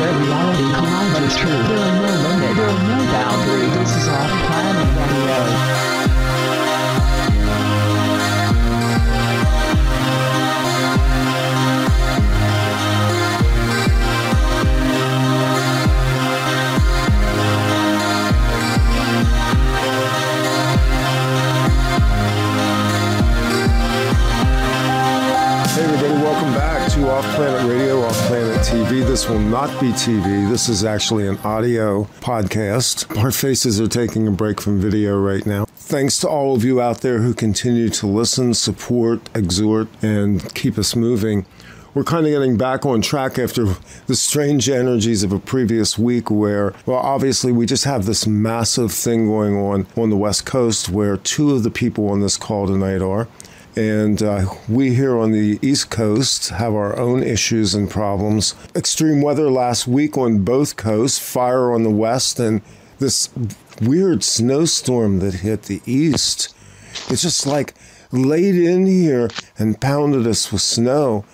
where reality collides with truth. There are no limits, there are no boundaries. This is Off-Planet Radio. Off-Planet Radio, Off-Planet TV. This will not be TV. This is actually an audio podcast. Our faces are taking a break from video right now. Thanks to all of you out there who continue to listen, support, exhort, and keep us moving. We're kind of getting back on track after the strange energies of a previous week where, well, obviously we just have this massive thing going on the West Coast where two of the people on this call tonight are. And we here on the East Coast have our own issues and problems. Extreme weather last week on both coasts, fire on the West, and this weird snowstorm that hit the East. It's just like laid in here and pounded us with snow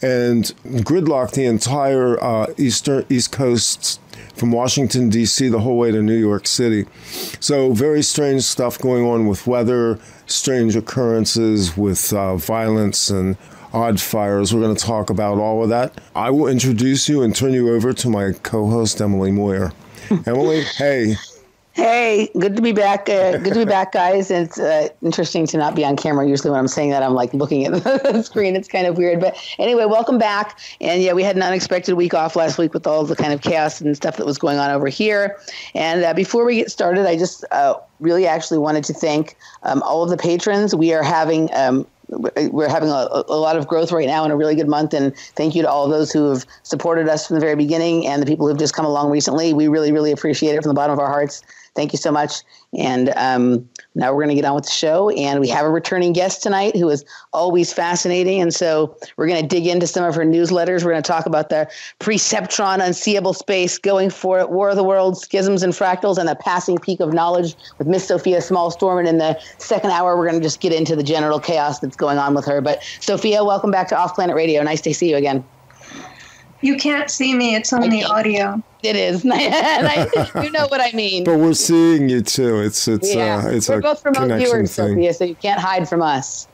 and gridlocked the entire East Coast from Washington, D.C., the whole way to New York City. So very strange stuff going on with weather, strange occurrences with violence and odd fires. We're going to talk about all of that. I will introduce you and turn you over to my co-host, Emily Moyer. Emily, hey. Hey, good to be back. Good to be back, guys. It's interesting to not be on camera. Usually when I'm saying that, I'm like looking at the screen. It's kind of weird. But anyway, welcome back. And yeah, we had an unexpected week off last week with all the kind of chaos and stuff that was going on over here. And before we get started, I just really actually wanted to thank all of the patrons. We are having... We're having a lot of growth right now in a really good month. And thank you to all those who have supported us from the very beginning and the people who've just come along recently. We really, really appreciate it from the bottom of our hearts. Thank you so much. And now we're going to get on with the show. And we have a returning guest tonight who is always fascinating. And so we're going to dig into some of her newsletters. We're going to talk about the Perceptron, Unseeable Space, Going For It, War of the Worlds, Schisms and Fractals, and the Passing Peak of Knowledge with Miss Sofia Smallstorm. And in the second hour, we're going to just get into the general chaos that's going on with her. But Sofia, welcome back to Off-Planet Radio. Nice to see you again. You can't see me. It's on the audio. It is. You know what I mean. But we're seeing you too. It's yeah. It's we're a both remote viewers, Sophia, so you can't hide from us.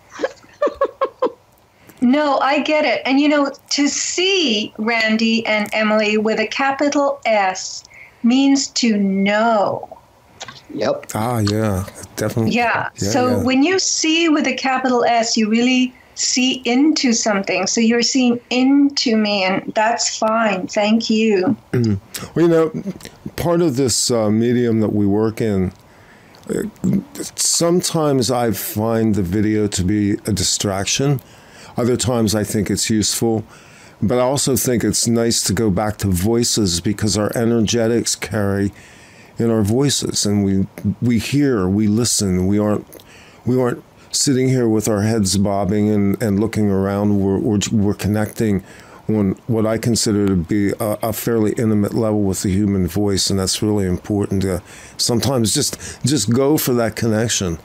No, I get it. And you know, to see Randy and Emily with a capital S means to know. Yep. Ah, yeah, definitely. Yeah. So when you see with a capital S, you really see into something. So you're seeing into me, and that's fine. Thank you. Well, you know, part of this medium that we work in, sometimes I find the video to be a distraction. Other times I think it's useful. But I also think it's nice to go back to voices because our energetics carry in our voices. And we hear, we listen. We aren't sitting here with our heads bobbing and looking around. We're connecting on what I consider to be a fairly intimate level with the human voice, and that's really important to sometimes just go for that connection.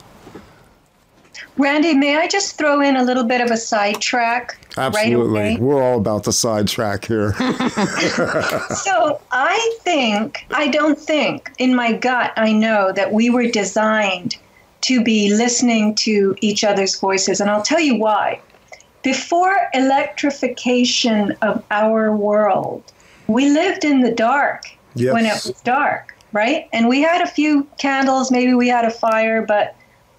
Randy, may I just throw in a little bit of a sidetrack? Absolutely. Right away? We're all about the sidetrack here. So I don't think, in my gut, I know that we were designed to be listening to each other's voices. And I'll tell you why. Before electrification of our world, we lived in the dark. Yes. When it was dark, right? And we had a few candles, maybe we had a fire, but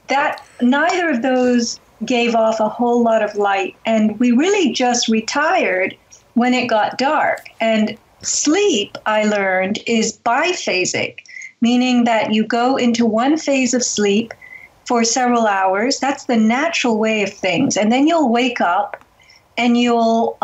that neither of those gave off a whole lot of light. And we really just retired when it got dark. And sleep, I learned, is biphasic, meaning that you go into one phase of sleep for several hours. That's the natural way of things. And then you'll wake up and you'll,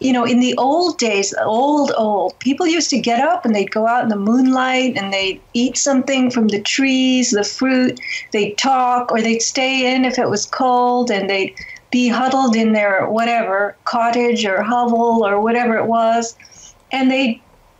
you know, in the old days, old, people used to get up and they'd go out in the moonlight and they'd eat something from the trees, the fruit, they'd talk, or they'd stay in if it was cold and they'd be huddled in their whatever, cottage or hovel or whatever it was. And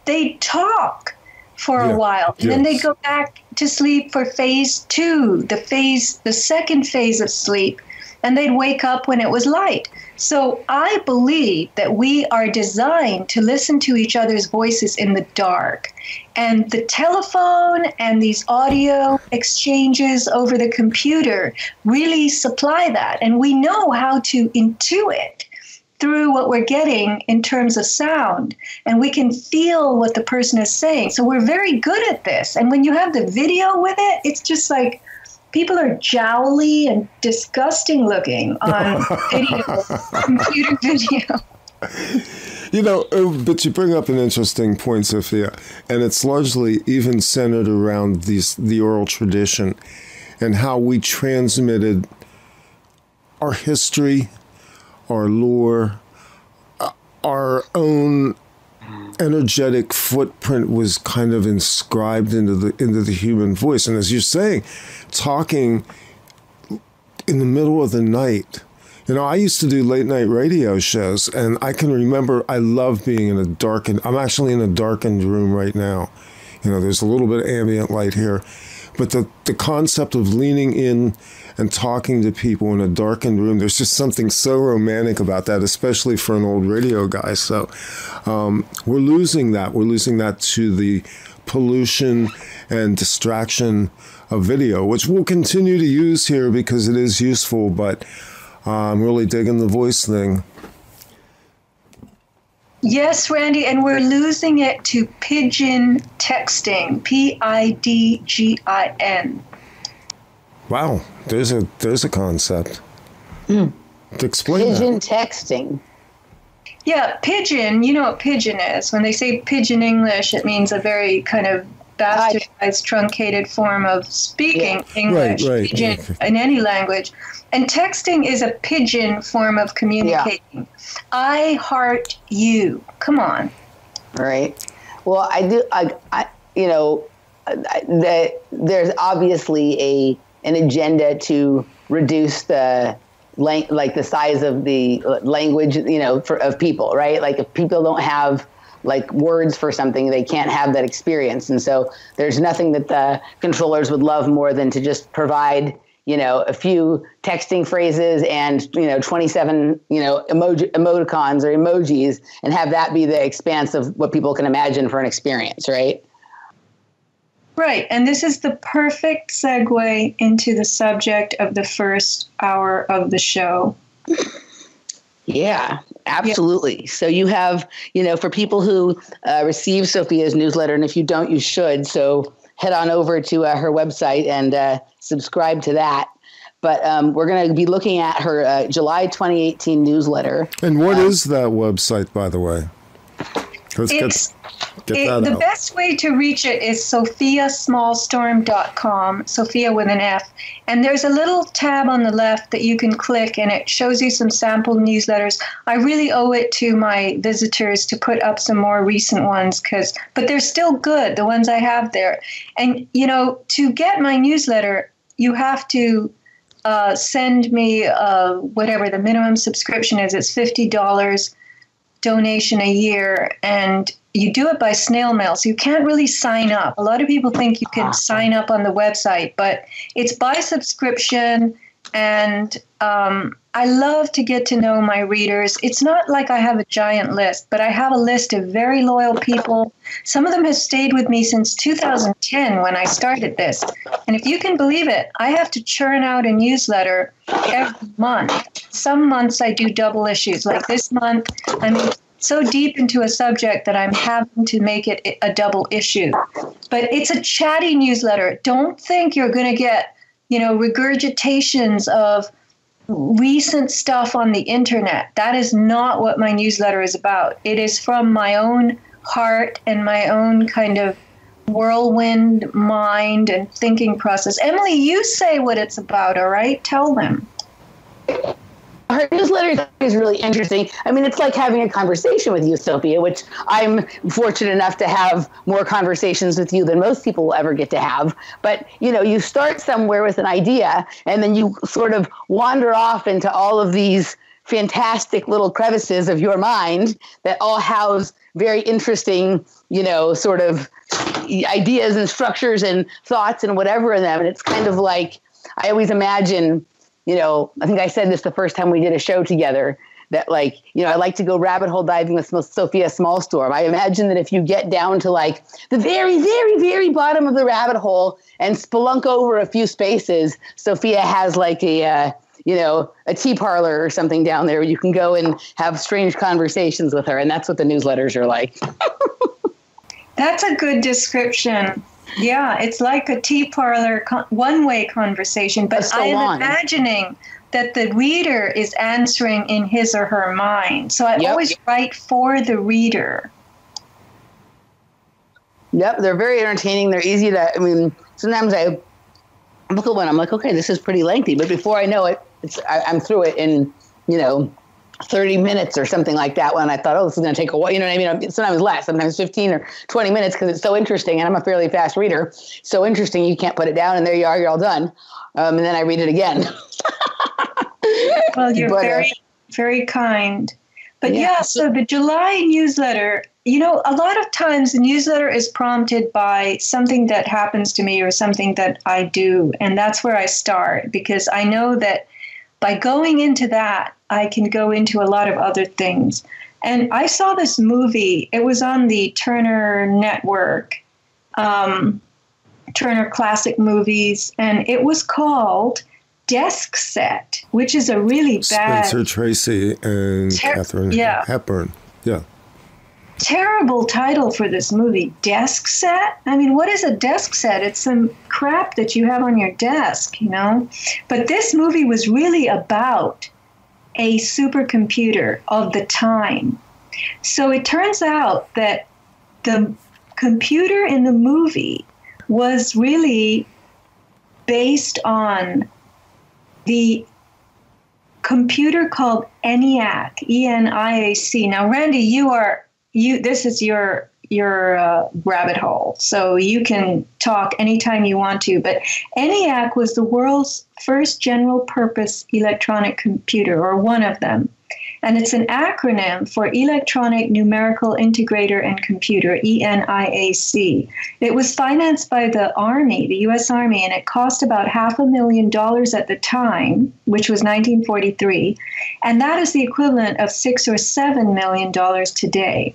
they'd talk for a while. And then they go back to sleep for phase two, the second phase of sleep. and they'd wake up when it was light. So I believe that we are designed to listen to each other's voices in the dark. And the telephone and these audio exchanges over the computer really supply that. And we know how to intuit through what we're getting in terms of sound, and we can feel what the person is saying. So we're very good at this. And when you have the video with it, it's just like people are jowly and disgusting looking on video, computer video. You know, but you bring up an interesting point, Sophia, and it's largely even centered around the oral tradition and how we transmitted our history, our lore, our own energetic footprint was kind of inscribed into the human voice. And as you're saying, talking in the middle of the night. You know, I used to do late night radio shows, and I can remember I love being in a darkened. I'm actually in a darkened room right now. You know, there's a little bit of ambient light here, but the concept of leaning in and talking to people in a darkened room, there's just something so romantic about that, especially for an old radio guy. So we're losing that. We're losing that to the pollution and distraction of video, which we'll continue to use here because it is useful, but I'm really digging the voice thing. Yes, Randy, and we're losing it to pigeon texting, P-I-D-G-I-N. Wow, there's a concept. Explain pigeon that. Texting. Yeah, pigeon, you know what pigeon is. When they say pigeon English, it means a very kind of bastardized, truncated form of speaking English, right. Pigeon, in any language. And texting is a pigeon form of communicating. Yeah. I heart you. Come on. Right. Well, I do. I you know, that there's obviously an agenda to reduce the size of the language, you know, of people, right? Like if people don't have like words for something, they can't have that experience. And so there's nothing that the controllers would love more than to just provide, you know, a few texting phrases and, you know, 27, you know, emoticons or emojis, and have that be the expanse of what people can imagine for an experience, right? Right. And this is the perfect segue into the subject of the first hour of the show. Yeah, absolutely. Yeah. So you have, you know, for people who receive Sophia's newsletter, and if you don't, you should. So head on over to her website and subscribe to that. But we're going to be looking at her July 2018 newsletter. And what is that website, by the way? The best way to reach it is sophiasmallstorm.com, Sophia with an F. And there's a little tab on the left that you can click, and it shows you some sample newsletters. I really owe it to my visitors to put up some more recent ones, but they're still good, the ones I have there. And, you know, to get my newsletter, you have to send me whatever the minimum subscription is. It's $50 donation a year, and you do it by snail mail, so you can't really sign up. A lot of people think you can sign up on the website, but it's by subscription, and I love to get to know my readers. It's not like I have a giant list, but I have a list of very loyal people. Some of them have stayed with me since 2010 when I started this. And if you can believe it, I have to churn out a newsletter every month. Some months I do double issues. Like this month, I'm so deep into a subject that I'm having to make it a double issue. But it's a chatty newsletter. Don't think you're going to get, you know, regurgitations of recent stuff on the internet. That is not what my newsletter is about. It is from my own heart and my own kind of whirlwind mind and thinking process. Emily, you say what it's about, all right? Tell them. Her newsletter is really interesting. I mean, it's like having a conversation with you, Sophia, which I'm fortunate enough to have more conversations with you than most people will ever get to have. But, you know, you start somewhere with an idea, and then you sort of wander off into all of these fantastic little crevices of your mind that all house very interesting, you know, sort of ideas and structures and thoughts and whatever in them. And it's kind of like, I always imagine you know, I think I said this the first time we did a show together, that like, you know, I like to go rabbit hole diving with Sofia Smallstorm. I imagine that if you get down to like the very, very, very bottom of the rabbit hole and spelunk over a few spaces, Sofia has like a, you know, a tea parlor or something down there where you can go and have strange conversations with her. And that's what the newsletters are like. That's a good description. Yeah, it's like a tea parlor one-way conversation. But I am imagining that the reader is answering in his or her mind. So I always write for the reader. Yep, they're very entertaining. They're easy to, I mean, sometimes I look at one, I'm like, okay, this is pretty lengthy. But before I know it, I'm through it in, you know, 30 minutes or something like that, when I thought, oh, this is going to take a while. You know what I mean? Sometimes less, sometimes 15 or 20 minutes because it's so interesting. And I'm a fairly fast reader. So interesting, you can't put it down. And there you are, you're all done. And then I read it again. Well, you're very, very kind. But yeah, so the July newsletter, you know, a lot of times the newsletter is prompted by something that happens to me or something that I do. And that's where I start, because I know that by going into that, I can go into a lot of other things. And I saw this movie. It was on the Turner Network, Turner Classic Movies, and it was called Desk Set, which is a really bad... Spencer Tracy and Katharine Hepburn. Yeah. Terrible title for this movie, Desk Set. I mean, what is a desk set? It's some crap that you have on your desk, you know? But this movie was really about a supercomputer of the time. So it turns out that the computer in the movie was really based on the computer called ENIAC, E-N-I-A-C. Now, Randy, this is your rabbit hole, so you can talk anytime you want to. But ENIAC was the world's first general-purpose electronic computer, or one of them. And it's an acronym for Electronic Numerical Integrator and Computer, ENIAC. It was financed by the Army, the U.S. Army, and it cost about $500,000 at the time, which was 1943. And that is the equivalent of $6 or $7 million today.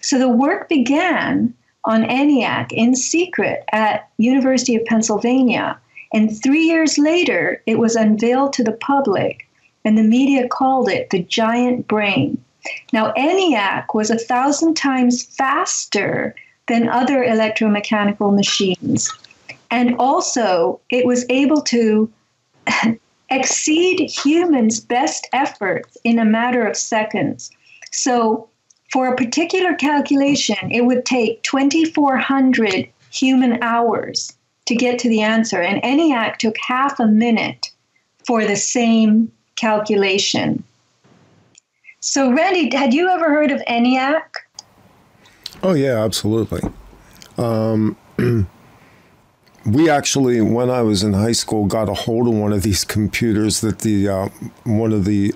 So the work began on ENIAC in secret at University of Pennsylvania. And 3 years later, it was unveiled to the public. And the media called it the giant brain. Now, ENIAC was 1,000 times faster than other electromechanical machines. And also, it was able to exceed humans' best efforts in a matter of seconds. So for a particular calculation, it would take 2,400 human hours to get to the answer. And ENIAC took half a minute for the same calculation. So, Randy, had you ever heard of ENIAC? Oh, yeah, absolutely. We actually, when I was in high school, got a hold of one of these computers that the one of the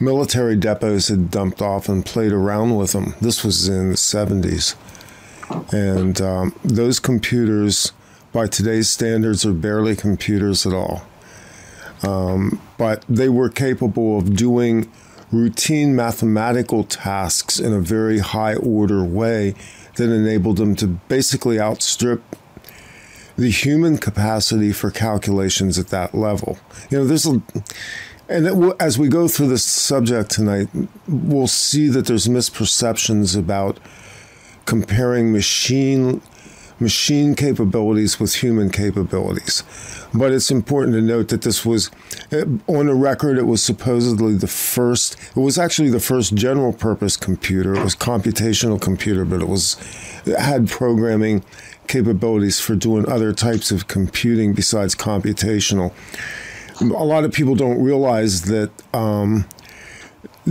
military depots had dumped off and played around with them. This was in the 70s. And those computers, by today's standards, are barely computers at all. But they were capable of doing routine mathematical tasks in a very high-order way that enabled them to basically outstrip the human capacity for calculations at that level. You know, as we go through this subject tonight, we'll see that there's misperceptions about comparing machine capabilities with human capabilities. But it's important to note that this was, on the record, it was supposedly the first general purpose computer. It was computational computer, but it had programming capabilities for doing other types of computing besides computational. A lot of people don't realize that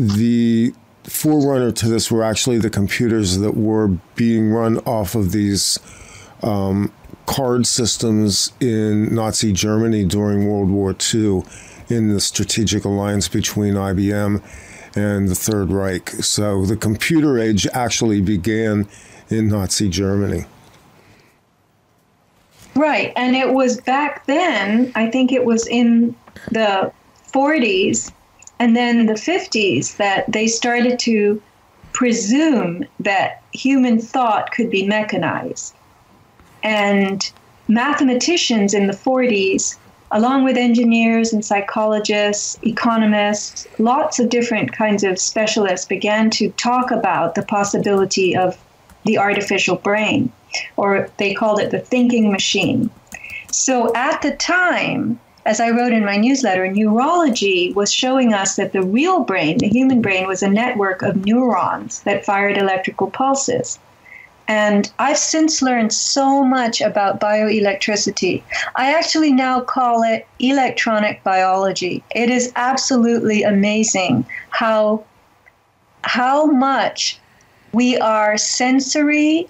the forerunner to this were actually the computers that were being run off of these card systems in Nazi Germany during World War II in the strategic alliance between IBM and the Third Reich. So the computer age actually began in Nazi Germany. Right. And it was back then, I think it was in the 40s and then the 50s that they started to presume that human thought could be mechanized. And mathematicians in the 40s, along with engineers and psychologists, economists, lots of different kinds of specialists began to talk about the possibility of the artificial brain, or they called it the thinking machine. So at the time, as I wrote in my newsletter, neurology was showing us that the real brain, the human brain, was a network of neurons that fired electrical pulses. And I've since learned so much about bioelectricity. I actually now call it electronic biology. It is absolutely amazing how much we are sensory,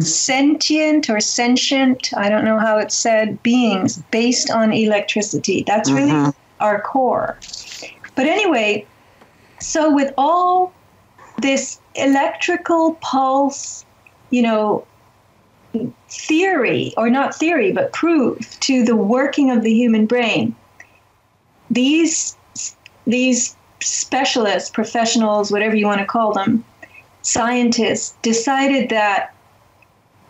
sentient or sentient, I don't know how it's said, beings based on electricity. That's really our core. But anyway, so with all this electrical pulse, you know, theory, or not theory, but proof to the working of the human brain, these specialists, professionals, whatever you want to call them, scientists decided that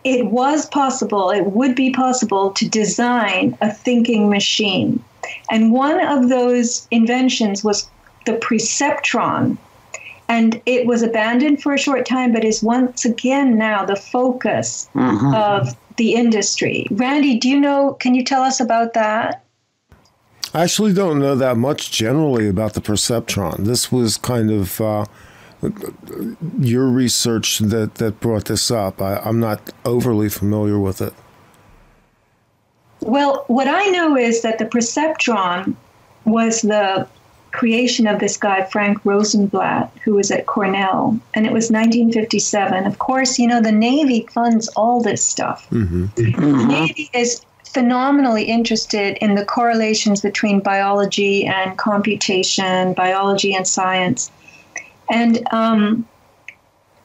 it was possible, it would be possible to design a thinking machine. And one of those inventions was the Perceptron. And it was abandoned for a short time, but is once again now the focus of the industry. Randy, do you know, can you tell us about that? I actually don't know that much generally about the Perceptron. This was kind of your research that brought this up. I'm not overly familiar with it. Well, what I know is that the Perceptron was the creation of this guy, Frank Rosenblatt, who was at Cornell, and it was 1957. Of course, you know, the Navy funds all this stuff. The Navy is phenomenally interested in the correlations between biology and computation, biology and science. And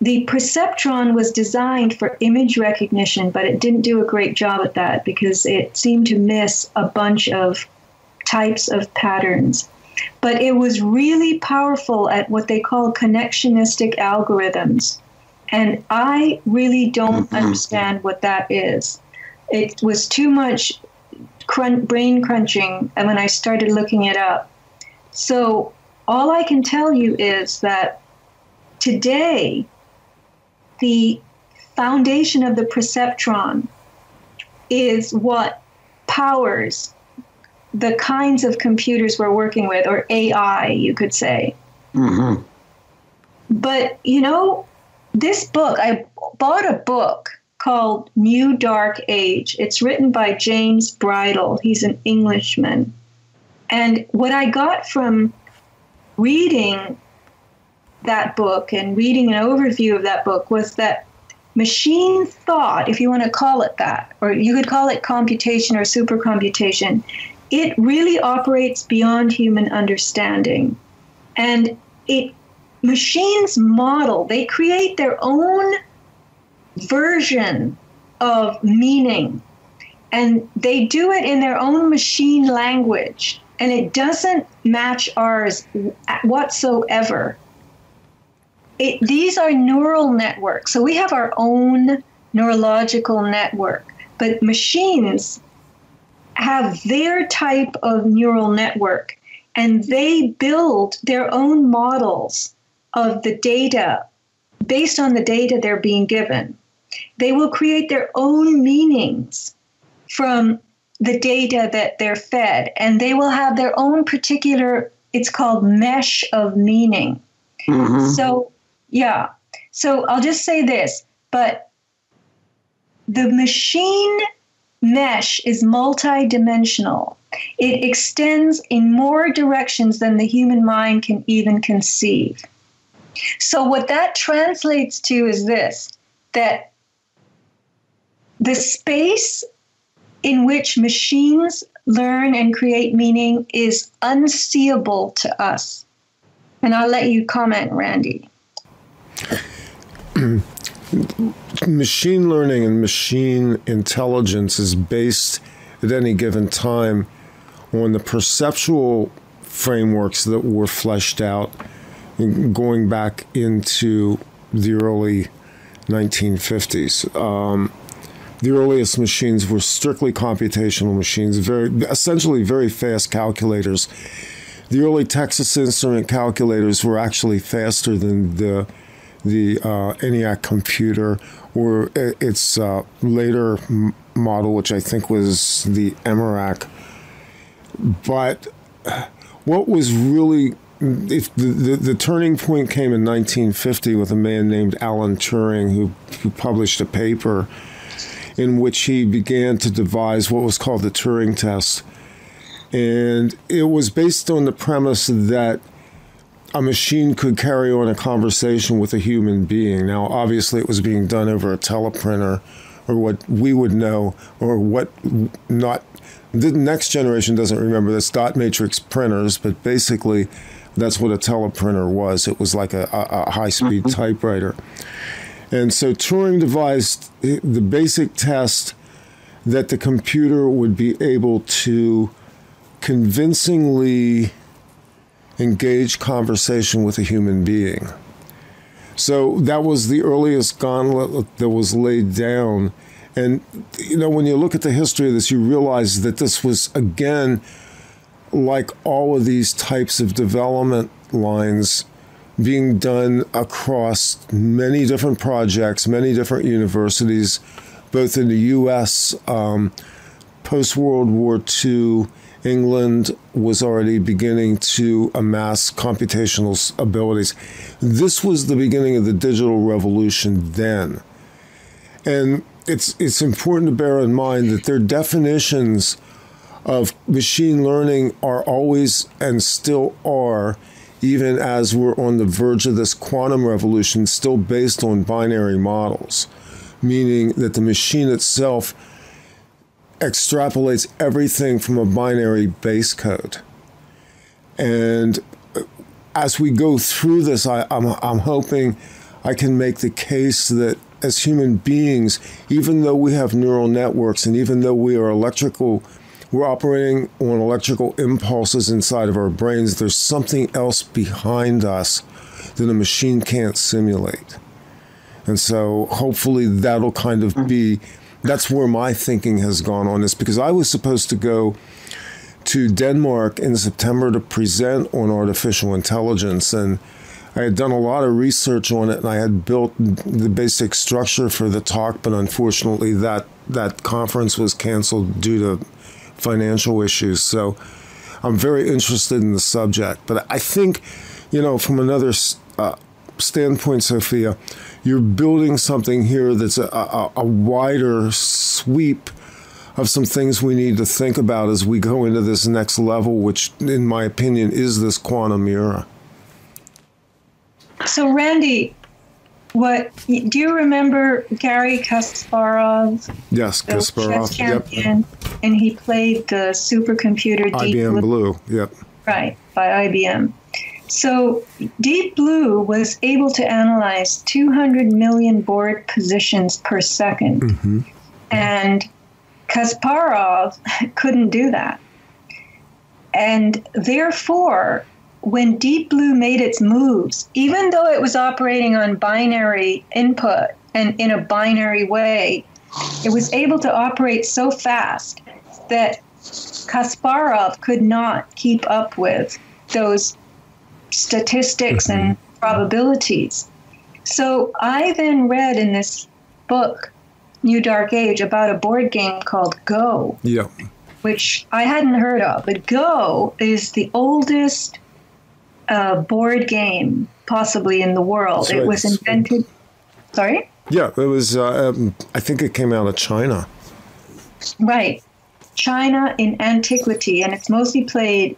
the Perceptron was designed for image recognition, but it didn't do a great job at that because it seemed to miss a bunch of types of patterns. But it was really powerful at what they call connectionistic algorithms. And I really don't understand what that is. It was too much brain crunching when I started looking it up. So all I can tell you is that today, the foundation of the Perceptron is what powers the kinds of computers we're working with, or AI, you could say. But, you know, this book, I bought a book called New Dark Age. It's written by James Bridle. He's an Englishman. And what I got from reading that book and reading an overview of that book was that machine thought, if you want to call it that, or you could call it computation or supercomputation, it really operates beyond human understanding. And machines model, they create their own version of meaning. And they do it in their own machine language. And it doesn't match ours whatsoever. These are neural networks. So we have our own neurological network. But machines have their type of neural network, and they build their own models of the data based on the data they're being given. They will create their own meanings from the data that they're fed, and they will have their own particular, it's called mesh of meaning. So, yeah. So I'll just say this, but the machine mesh is multidimensional. It extends in more directions than the human mind can even conceive. So what that translates to is this, that the space in which machines learn and create meaning is unseeable to us. And I'll let you comment, Randy. Machine learning and machine intelligence is based at any given time on the perceptual frameworks that were fleshed out going back into the early 1950s. The earliest machines were strictly computational machines, essentially very fast calculators. The early Texas Instrument calculators were actually faster than the ENIAC computer or its later model, which I think was the EMERAC. But what was really, if the turning point came in 1950 with a man named Alan Turing, who published a paper in which he began to devise what was called the Turing test. And it was based on the premise that a machine could carry on a conversation with a human being. Now, obviously, it was being done over a teleprinter, or what we would know, or what not. The next generation doesn't remember this, dot matrix printers, but basically, that's what a teleprinter was. It was like a high-speed typewriter. And so Turing devised the basic test that the computer would be able to convincingly engage conversation with a human being. So that was the earliest gauntlet that was laid down. And, you know, when you look at the history of this, you realize that this was, again, like all of these types of development lines, being done across many different projects, many different universities, both in the U.S., post-World War II, England was already beginning to amass computational abilities. This was the beginning of the digital revolution then. And it's important to bear in mind that their definitions of machine learning are always, and still are, even as we're on the verge of this quantum revolution, still based on binary models, meaning that the machine itself extrapolates everything from a binary base code. And as we go through this, I'm hoping I can make the case that as human beings, even though we have neural networks and even though we are electrical, we're operating on electrical impulses inside of our brains, there's something else behind us that a machine can't simulate. And so hopefully that'll kind of be, that's where my thinking has gone on this, because I was supposed to go to Denmark in September to present on artificial intelligence, and I had done a lot of research on it, and I had built the basic structure for the talk, but unfortunately that conference was canceled due to financial issues. So I'm very interested in the subject. But I think, you know, from another standpoint, Sophia, you're building something here that's a wider sweep of some things we need to think about as we go into this next level, which, in my opinion, is this quantum era. So, Randy, do you remember Gary Kasparov? Yes, Kasparov. Chess champion, yep. And he played the supercomputer Deep Blue. Yep. Right, by IBM. So Deep Blue was able to analyze 200 million board positions per second. Mm-hmm. And Kasparov couldn't do that. And therefore, when Deep Blue made its moves, even though it was operating on binary input and in a binary way, it was able to operate so fast that Kasparov could not keep up with those statistics and probabilities. So I then read in this book, New Dark Age, about a board game called Go, which I hadn't heard of. But Go is the oldest board game possibly in the world. That's right. It was invented. Sorry? Yeah, it was. I think it came out of China. Right, China in antiquity, and it's mostly played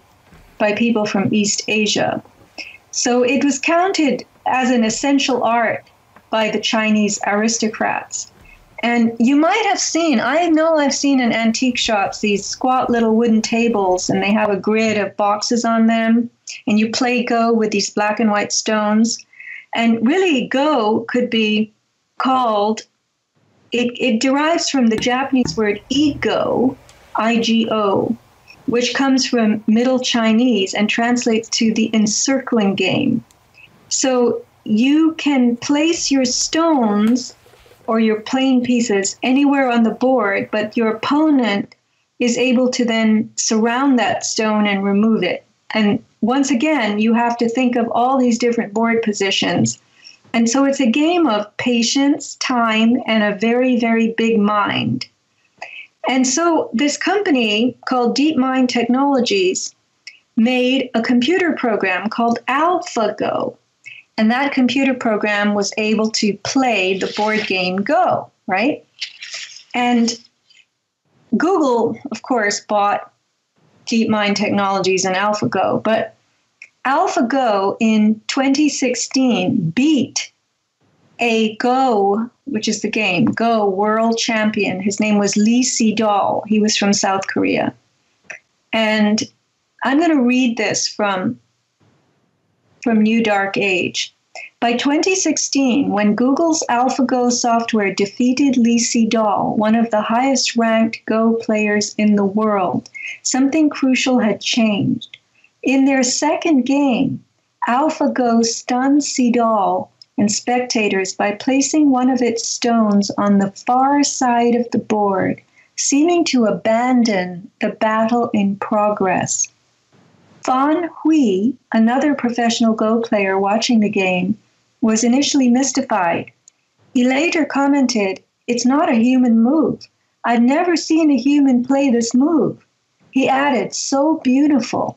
by people from East Asia. So it was counted as an essential art by the Chinese aristocrats. And you might have seen, I know I've seen in antique shops, these squat little wooden tables, and they have a grid of boxes on them. And you play Go with these black and white stones. And really, Go could be called, it derives from the Japanese word Igo, I-G-O, which comes from Middle Chinese and translates to the encircling game. So you can place your stones or your plain pieces anywhere on the board, but your opponent is able to then surround that stone and remove it. And once again, you have to think of all these different board positions. And so it's a game of patience, time, and a very, very big mind. And so this company called DeepMind Technologies made a computer program called AlphaGo. And that computer program was able to play the board game Go, right? And Google, of course, bought DeepMind Technologies and AlphaGo, but AlphaGo in 2016 beat a Go, which is the game, Go world champion. His name was Lee Sedol. He was from South Korea. And I'm going to read this from New Dark Age. By 2016, when Google's AlphaGo software defeated Lee Sedol, one of the highest-ranked Go players in the world, something crucial had changed. In their second game, AlphaGo stunned Sedol and spectators by placing one of its stones on the far side of the board, seeming to abandon the battle in progress. Fan Hui, another professional Go player watching the game, was initially mystified. He later commented, "It's not a human move. I've never seen a human play this move." He added, "So beautiful.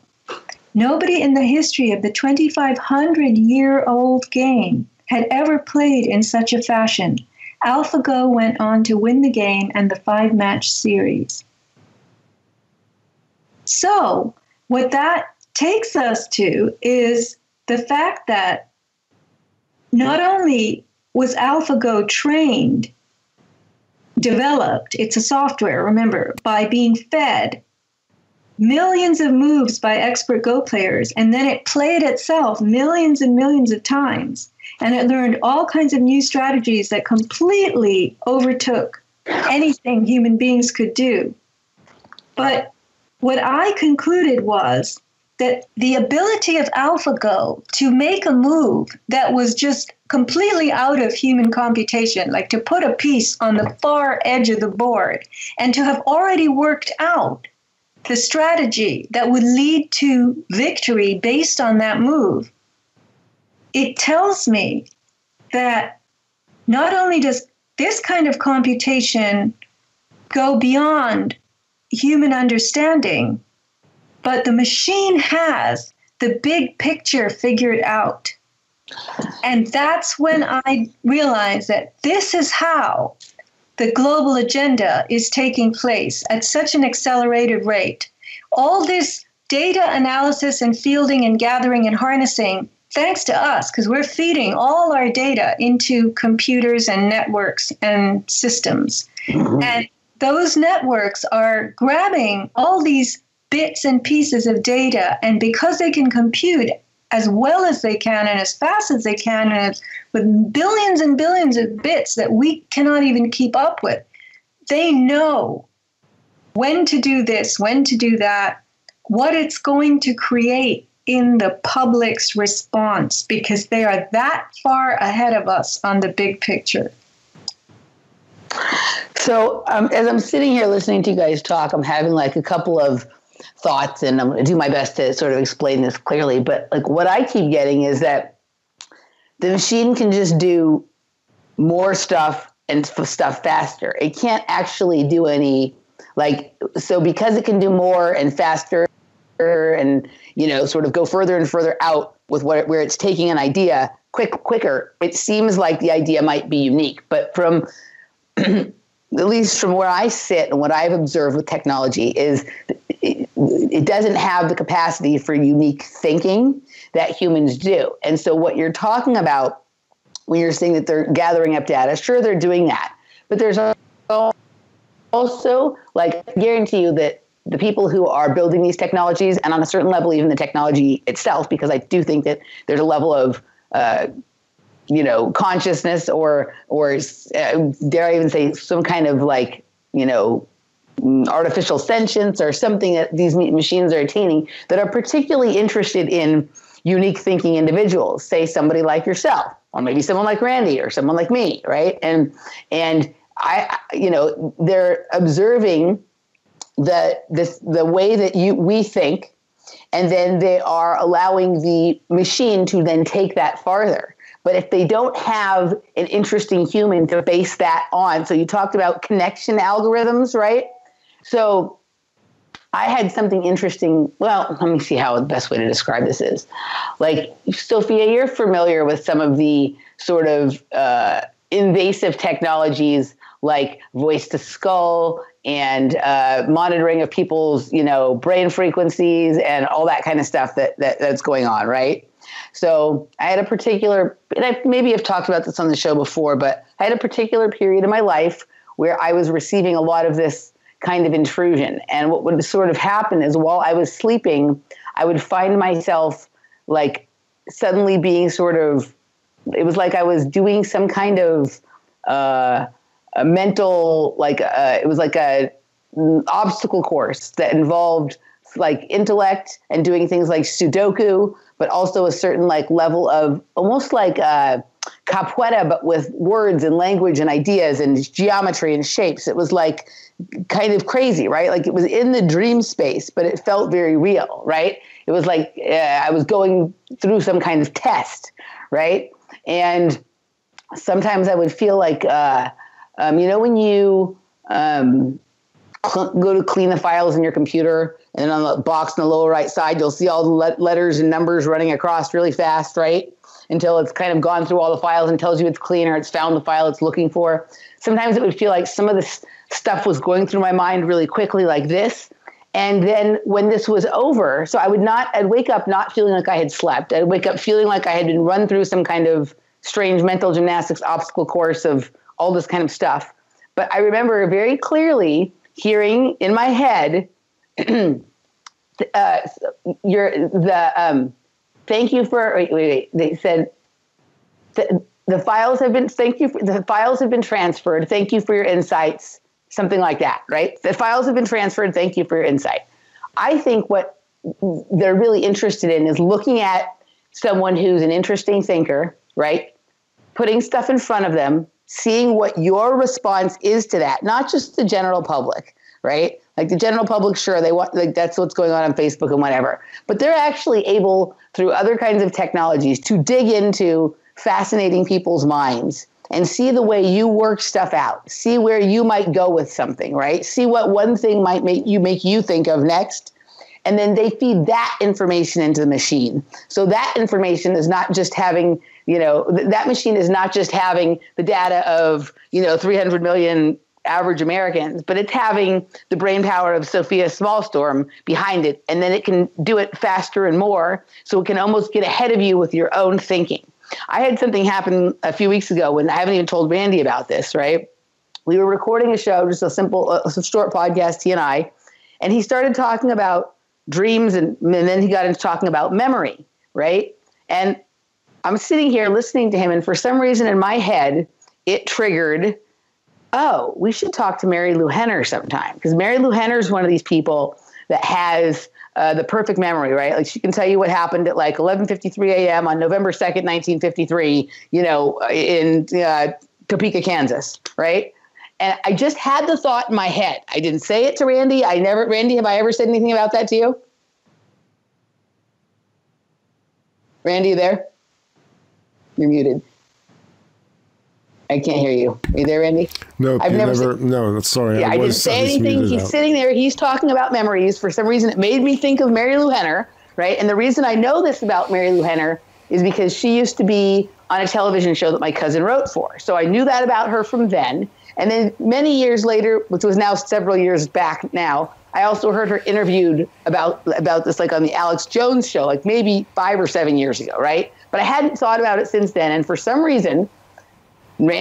Nobody in the history of the 2,500-year-old game had ever played in such a fashion." AlphaGo went on to win the game and the 5-match series. So what that takes us to is the fact that not only was AlphaGo trained, developed, it's a software, remember, by being fed millions of moves by expert Go players, and then it played itself millions and millions of times, and it learned all kinds of new strategies that completely overtook anything human beings could do. But what I concluded was that the ability of AlphaGo to make a move that was just completely out of human computation, like to put a piece on the far edge of the board and to have already worked out the strategy that would lead to victory based on that move, it tells me that not only does this kind of computation go beyond human understanding, but the machine has the big picture figured out. And that's when I realized that this is how the global agenda is taking place at such an accelerated rate. All this data analysis and fielding and gathering and harnessing, thanks to us, because we're feeding all our data into computers and networks and systems. Mm-hmm. And those networks are grabbing all these bits and pieces of data, and because they can compute as well as they can and as fast as they can and with billions and billions of bits that we cannot even keep up with, they know when to do this, when to do that, what it's going to create in the public's response, because they are that far ahead of us on the big picture. So as I'm sitting here listening to you guys talk, I'm having like a couple of thoughts, and I'm going to do my best to sort of explain this clearly. But like what I keep getting is that the machine can just do more stuff and stuff faster. It can't actually do any, like, so because it can do more and faster and, you know, sort of go further and further out with what, where it's taking an idea quicker, it seems like the idea might be unique. But from at least from where I sit and what I've observed with technology is it doesn't have the capacity for unique thinking that humans do. And so what you're talking about when you're saying that they're gathering up data, sure, they're doing that. But there's also, like, I guarantee you that the people who are building these technologies, and on a certain level, even the technology itself, because I do think that there's a level of consciousness or dare I even say some kind of like, artificial sentience or something that these machines are attaining that are particularly interested in unique thinking individuals, say somebody like yourself, or maybe someone like Randy or someone like me, right? And I, you know, they're observing the way that we think, and then they are allowing the machine to then take that farther. But if they don't have an interesting human to base that on, so you talked about connection algorithms, right? So I had something interesting. Well, let me see how the best way to describe this is. Like, Sophia, you're familiar with some of the sort of invasive technologies like voice to skull and monitoring of people's, you know, brain frequencies and all that kind of stuff that's going on, right? So I had a particular, and I maybe have talked about this on the show before, but I had a particular period in my life where I was receiving a lot of this kind of intrusion. And what would sort of happen is while I was sleeping, I would find myself like suddenly being sort of, it was like I was doing some kind of a mental, like it was like a obstacle course that involved like intellect and doing things like Sudoku, but also a certain like level of almost like capoeira, but with words and language and ideas and geometry and shapes. It was like kind of crazy, right? Like it was in the dream space, but it felt very real, right? It was like I was going through some kind of test, right? And sometimes I would feel like, you know, when you go to clean the files in your computer, and on the box on the lower right side, you'll see all the letters and numbers running across really fast, right? Until it's kind of gone through all the files and tells you it's clean or it's found the file it's looking for. Sometimes it would feel like some of this stuff was going through my mind really quickly like this. And then when this was over, so I'd wake up not feeling like I had slept. I'd wake up feeling like I had been run through some kind of strange mental gymnastics obstacle course of all this kind of stuff. But I remember very clearly hearing in my head, thank you for, wait, they said, the files have been transferred. Thank you for your insights. Something like that, right? The files have been transferred. Thank you for your insight. I think what they're really interested in is looking at someone who's an interesting thinker, right? Putting stuff in front of them, seeing what your response is to that, not just the general public, right? Like the general public, sure, they want, like that's what's going on Facebook and whatever. But they're actually able, through other kinds of technologies, to dig into fascinating people's minds and see the way you work stuff out. See where you might go with something, right? See what one thing might make you think of next. And then they feed that information into the machine. So that information is not just having, you know, that machine is not just having the data of, you know, 300 million average Americans, but it's having the brain power of Sofia Smallstorm behind it. And then it can do it faster and more. So it can almost get ahead of you with your own thinking. I had something happen a few weeks ago when I haven't even told Randy about this, right? We were recording a show, just a short podcast, he and I, and he started talking about dreams and then he got into talking about memory, right? And I'm sitting here listening to him, and for some reason in my head, it triggered, oh, we should talk to Marilu Henner sometime, because Marilu Henner is one of these people that has the perfect memory, right? Like she can tell you what happened at like 11:53 a.m. on November 2nd, 1953, you know, in Topeka, Kansas, right? And I just had the thought in my head. I didn't say it to Randy. Randy, have I ever said anything about that to you? Randy, you there? You're muted. I can't hear you. Are you there, Randy? No, I've never. No, sorry. Yeah, I didn't say anything. He's sitting there. He's talking about memories. For some reason, it made me think of Marilu Henner, right? And the reason I know this about Marilu Henner is because she used to be on a television show that my cousin wrote for. So I knew that about her from then. And then many years later, which was now several years back now, I also heard her interviewed about this, like on the Alex Jones show, like maybe 5 or 7 years ago, right? But I hadn't thought about it since then. And for some reason,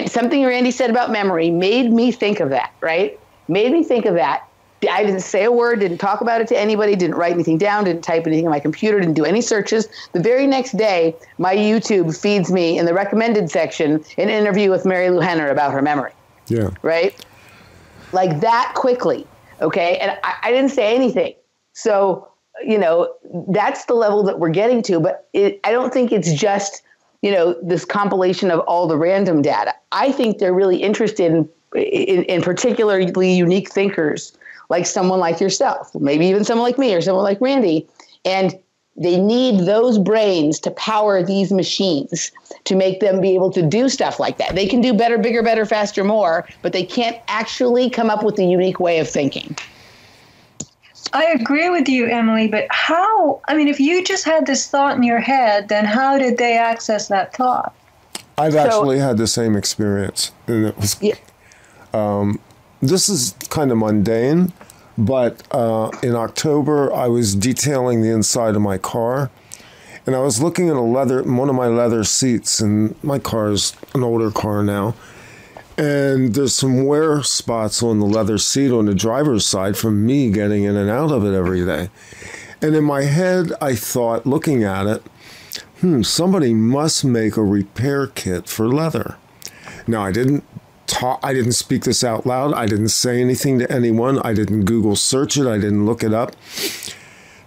something Randy said about memory made me think of that, right? Made me think of that. I didn't say a word, didn't talk about it to anybody, didn't write anything down, didn't type anything on my computer, didn't do any searches. The very next day, my YouTube feeds me in the recommended section an interview with Marilu Henner about her memory. Yeah. Right? Like that quickly. Okay. And I didn't say anything. So, you know, that's the level that we're getting to. But I don't think it's just, you know, this compilation of all the random data. I think they're really interested in particularly unique thinkers, like someone like yourself, maybe even someone like me or someone like Randy. And they need those brains to power these machines, to make them be able to do stuff like that. They can do better, bigger, better, faster, more, but they can't actually come up with a unique way of thinking. I agree with you, Emily, but how, I mean, if you just had this thought in your head, then how did they access that thought? I've actually had the same experience. And it was, this is kind of mundane, but in October, I was detailing the inside of my car, and I was looking at one of my leather seats, and my car is an older car now. And there's some wear spots on the leather seat on the driver's side from me getting in and out of it every day. And in my head, I thought, looking at it, somebody must make a repair kit for leather. Now, I didn't speak this out loud. I didn't say anything to anyone. I didn't Google search it. I didn't look it up.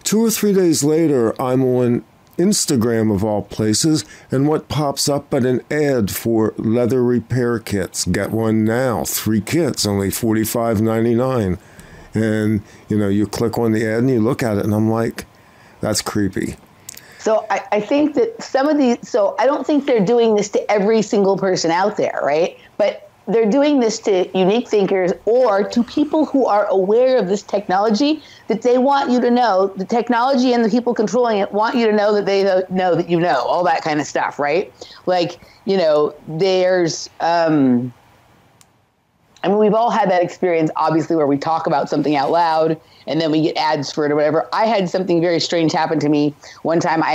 2 or 3 days later, I'm on Instagram of all places, and what pops up but an ad for leather repair kits. Get one now. 3 kits, only $45.99. And, you know, you click on the ad and you look at it, and I'm like, that's creepy. So I think that some of these, so I don't think they're doing this to every single person out there, right? But they're doing this to unique thinkers or to people who are aware of this technology, that they want you to know. The technology and the people controlling it want you to know that they know that you know, all that kind of stuff, right? Like, you know, there's, I mean, we've all had that experience, obviously, where we talk about something out loud and then we get ads for it or whatever. I had something very strange happen to me one time. I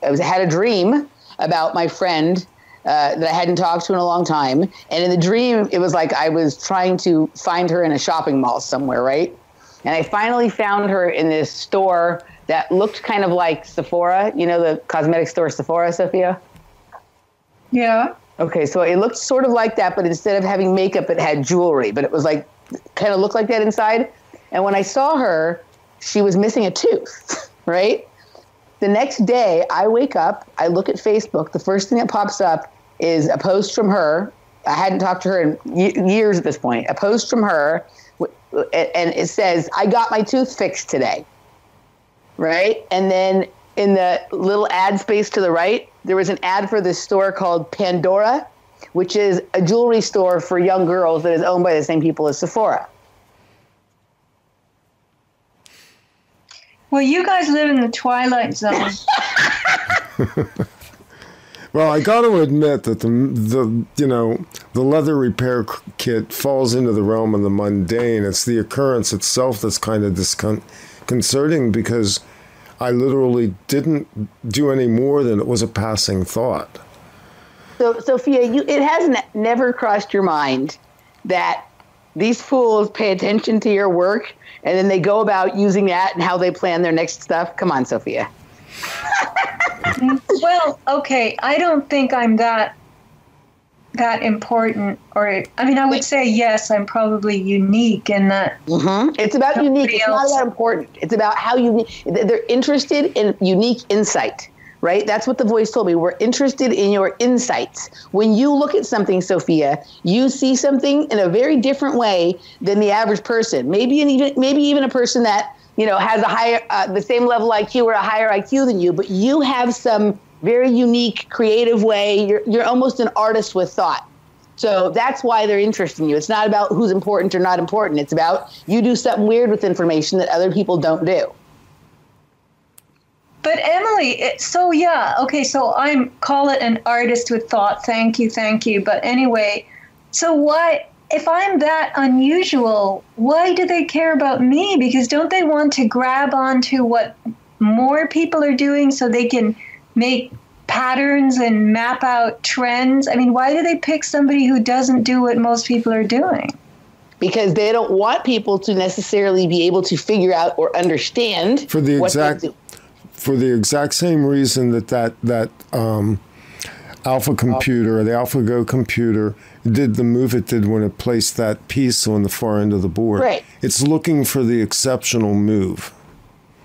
had a dream about my friend that I hadn't talked to in a long time. And in the dream, it was like I was trying to find her in a shopping mall somewhere, right? And I finally found her in this store that looked kind of like Sephora. You know the cosmetic store Sephora, Sophia? Yeah. Okay, so it looked sort of like that, but instead of having makeup, it had jewelry. But it was like, kind of looked like that inside. And when I saw her, she was missing a tooth, right? The next day, I wake up, I look at Facebook. The first thing that pops up is a post from her. I hadn't talked to her in years at this point. A post from her, and it says, I got my tooth fixed today, right? And then in the little ad space to the right, there was an ad for this store called Pandora, which is a jewelry store for young girls that is owned by the same people as Sephora. Well, you guys live in the twilight zone. Well, I got to admit that the leather repair kit falls into the realm of the mundane. It's the occurrence itself that's kind of disconcerting, because I literally didn't do any more than it was a passing thought. So, Sophia, it has never crossed your mind that these fools pay attention to your work, and then they go about using that and how they plan their next stuff. Come on, Sophia. Well, okay, I don't think I'm that important. Or, I mean, I would say, yes, I'm probably unique in that. It's about unique. It's not that important. It's about how unique. They're interested in unique insight, right? That's what the voice told me. We're interested in your insights. When you look at something, Sophia, you see something in a very different way than the average person. Maybe even a person that, you know, has a higher, the same level IQ or a higher IQ than you, but you have some very unique, creative way. You're almost an artist with thought. So that's why they're interested in you. It's not about who's important or not important. It's about you do something weird with information that other people don't do. But Emily, so I'm, call it an artist with thought. Thank you. But anyway, so why, if I'm that unusual, why do they care about me? Because don't they want to grab onto what more people are doing so they can make patterns and map out trends? I mean, why do they pick somebody who doesn't do what most people are doing? Because they don't want people to necessarily be able to figure out or understand what they do. For the exact same reason that Alpha computer, the AlphaGo computer, did the move it did when it placed that piece on the far end of the board. Right. It's looking for the exceptional move.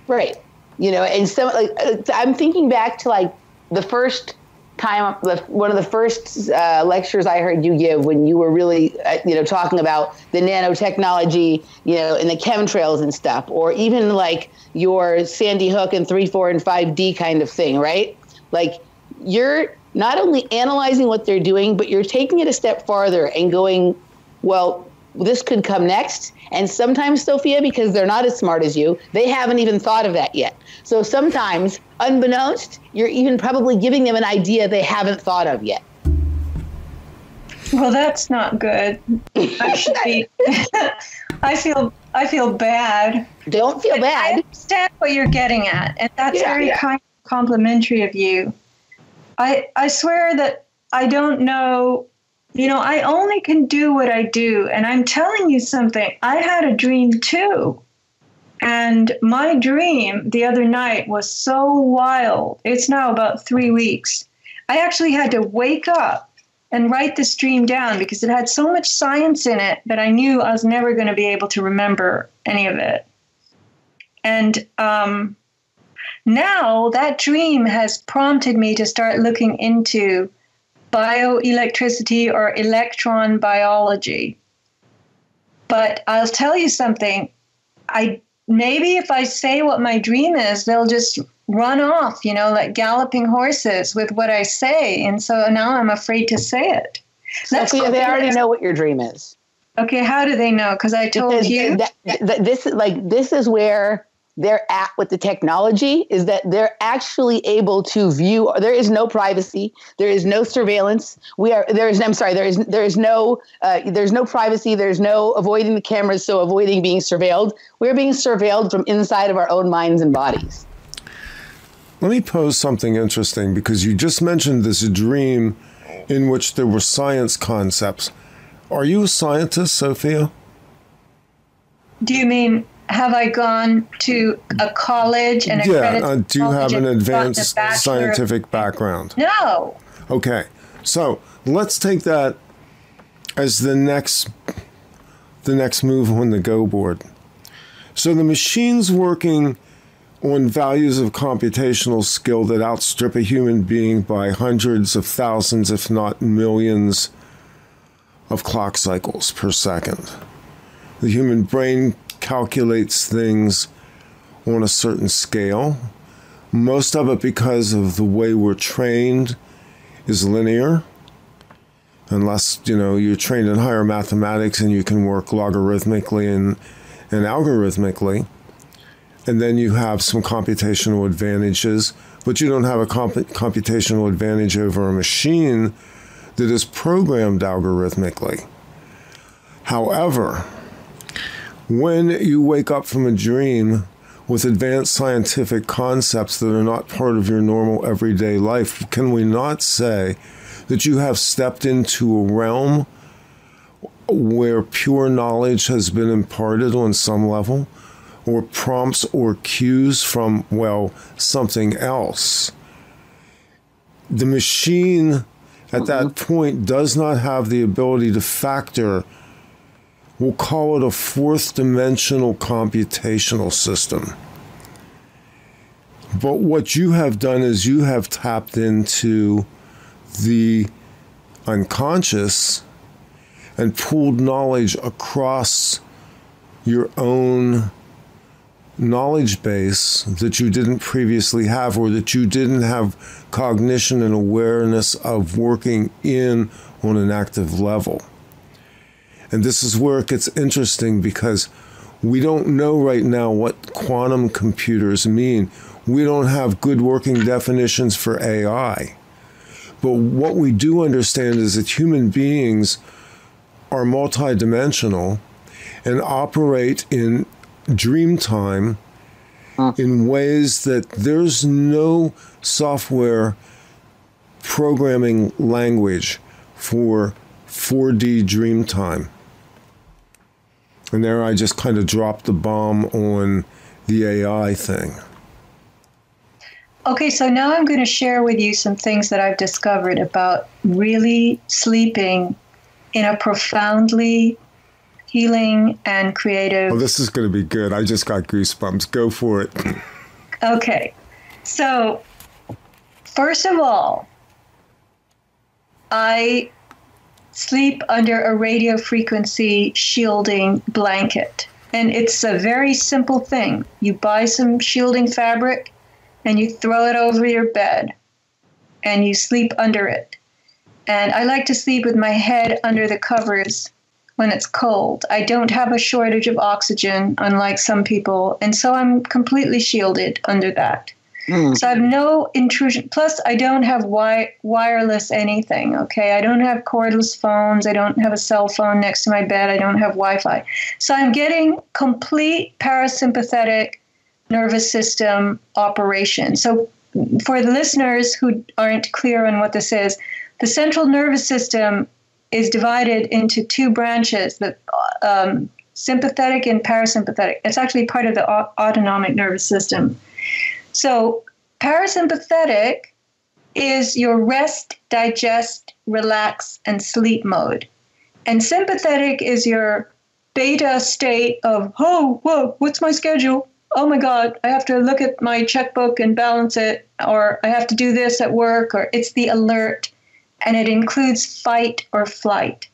Right. You know, and so like, I'm thinking back to like the first time, one of the first lectures I heard you give when you were really, you know, talking about the nanotechnology, you know, and the chemtrails and stuff, or even like your Sandy Hook and 3, 4, and 5D kind of thing, right? Like you're not only analyzing what they're doing, but you're taking it a step farther and going, well, this could come next. And sometimes, Sophia, because they're not as smart as you, they haven't even thought of that yet. So sometimes, unbeknownst, you're even probably giving them an idea they haven't thought of yet. Well, that's not good. I should be. I feel bad. Don't feel bad. I understand what you're getting at, and that's very kind and complimentary of you. I swear that I don't know. You know, I only can do what I do. And I'm telling you something. I had a dream, too. And my dream the other night was so wild. It's now about 3 weeks. I actually had to wake up and write this dream down because it had so much science in it that I knew I was never going to be able to remember any of it. And now that dream has prompted me to start looking into bioelectricity or electron biology. But I'll tell you something. Maybe if I say what my dream is, they'll just run off, you know, like galloping horses with what I say. And so now I'm afraid to say it. That's Sophia, they already know what your dream is. Okay, how do they know? Because I told you. This is where they're at with the technology, is that they're actually able to view. There is no privacy. There is no surveillance. There's no privacy. There's no avoiding the cameras. So avoiding being surveilled. We're being surveilled from inside of our own minds and bodies. Let me pose something interesting, because you just mentioned this dream in which there were science concepts. Are you a scientist, Sophia? Do you mean, have I gone to a college and accredited? Yeah, do you have an advanced scientific background? No. Okay, so let's take that as the next move on the go board. So the machines working on values of computational skill that outstrip a human being by hundreds of thousands, if not millions, of clock cycles per second. The human brain calculates things on a certain scale. Most of it, because of the way we're trained, is linear. Unless, you know, you're trained in higher mathematics and you can work logarithmically and algorithmically. And then you have some computational advantages, but you don't have a computational advantage over a machine that is programmed algorithmically. However, when you wake up from a dream with advanced scientific concepts that are not part of your normal everyday life, can we not say that you have stepped into a realm where pure knowledge has been imparted on some level, or prompts or cues from, well, something else? The machine at that point does not have the ability to factor. We'll call it a fourth-dimensional computational system. But what you have done is you have tapped into the unconscious and pooled knowledge across your own knowledge base that you didn't previously have, or that you didn't have cognition and awareness of working in on an active level. And this is where it gets interesting, because we don't know right now what quantum computers mean. We don't have good working definitions for AI. But what we do understand is that human beings are multidimensional and operate in dream time in ways that there's no software programming language for 4D dream time. And there I just kind of dropped the bomb on the AI thing. Okay, so now I'm going to share with you some things that I've discovered about really sleeping in a profoundly healing and creative... Well, this is going to be good. I just got goosebumps. Go for it. Okay. So, first of all, I sleep under a radio frequency shielding blanket. And it's a very simple thing. You buy some shielding fabric and you throw it over your bed and you sleep under it. And I like to sleep with my head under the covers when it's cold. I don't have a shortage of oxygen, unlike some people. And so I'm completely shielded under that. So I have no intrusion. Plus, I don't have wireless anything, okay? I don't have cordless phones. I don't have a cell phone next to my bed. I don't have Wi-Fi. So I'm getting complete parasympathetic nervous system operation. So for the listeners who aren't clear on what this is, the central nervous system is divided into two branches, the sympathetic and parasympathetic. It's actually part of the autonomic nervous system. So parasympathetic is your rest, digest, relax, and sleep mode. And sympathetic is your beta state of, oh, whoa, what's my schedule? Oh, my God, I have to look at my checkbook and balance it, or I have to do this at work, or it's the alert. And it includes fight or flight.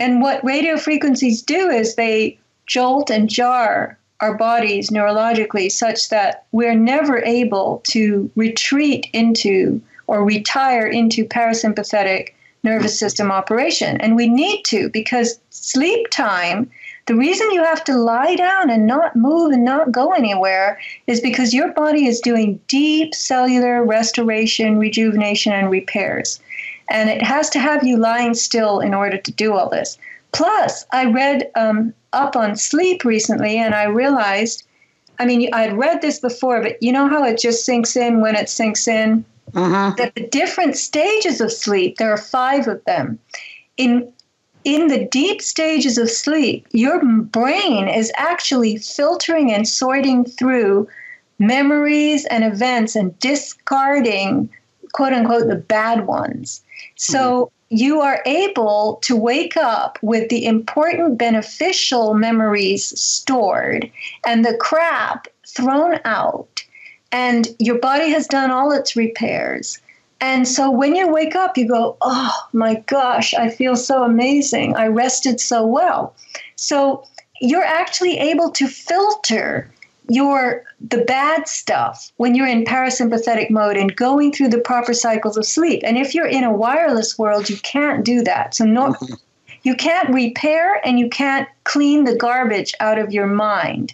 And what radio frequencies do is they jolt and jar our bodies neurologically such that we're never able to retreat into or retire into parasympathetic nervous system operation. And we need to, because sleep time, the reason you have to lie down and not move and not go anywhere is because your body is doing deep cellular restoration, rejuvenation, and repairs. And it has to have you lying still in order to do all this. Plus, I read up on sleep recently, and I realized, I mean, I had read this before, but you know how it just sinks in when it sinks in? That the different stages of sleep, there are 5 of them. In the deep stages of sleep, your brain is actually filtering and sorting through memories and events and discarding, quote unquote, the bad ones. So you are able to wake up with the important beneficial memories stored and the crap thrown out, and your body has done all its repairs. And so when you wake up, you go, oh, my gosh, I feel so amazing. I rested so well. So you're actually able to filter the bad stuff when you're in parasympathetic mode and going through the proper cycles of sleep. And if you're in a wireless world, you can't do that. So you can't repair and you can't clean the garbage out of your mind.